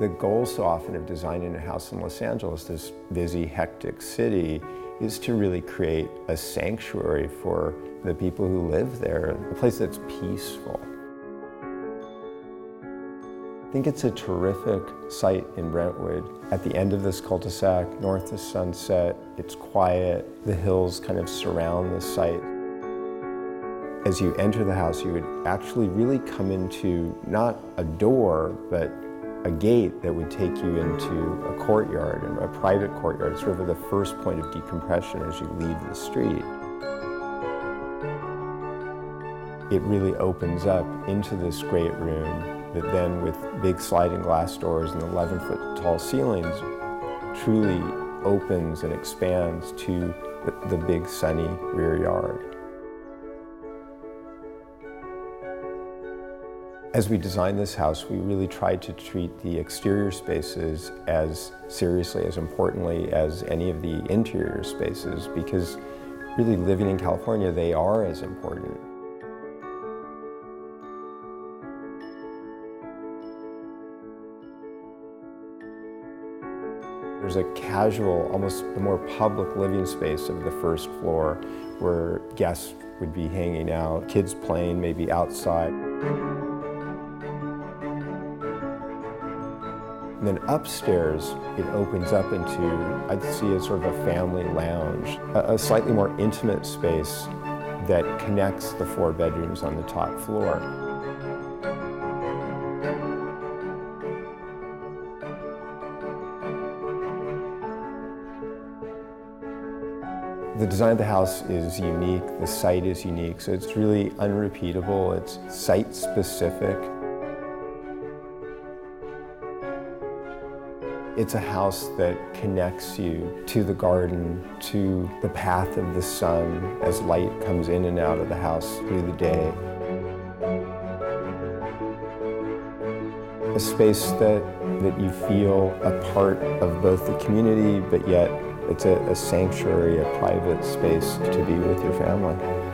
The goal so often of designing a house in Los Angeles, this busy, hectic city, is to really create a sanctuary for the people who live there, a place that's peaceful. I think it's a terrific site in Brentwood. At the end of this cul-de-sac, north of Sunset, it's quiet. The hills kind of surround the site. As you enter the house, you would actually really come into not a door, but a gate that would take you into a courtyard, and a private courtyard. It's sort of the first point of decompression as you leave the street. It really opens up into this great room that then, with big sliding glass doors and 11-foot tall ceilings, truly opens and expands to the big sunny rear yard. As we designed this house, we really tried to treat the exterior spaces as seriously, as importantly as any of the interior spaces, because really living in California, they are as important. There's a casual, almost the more public living space of the first floor where guests would be hanging out, kids playing maybe outside. And then upstairs, it opens up into, I'd see as sort of a family lounge, a slightly more intimate space that connects the four bedrooms on the top floor. The design of the house is unique, the site is unique, so it's really unrepeatable, it's site-specific. It's a house that connects you to the garden, to the path of the sun as light comes in and out of the house through the day. A space that you feel a part of both the community, but yet it's a sanctuary, a private space to be with your family.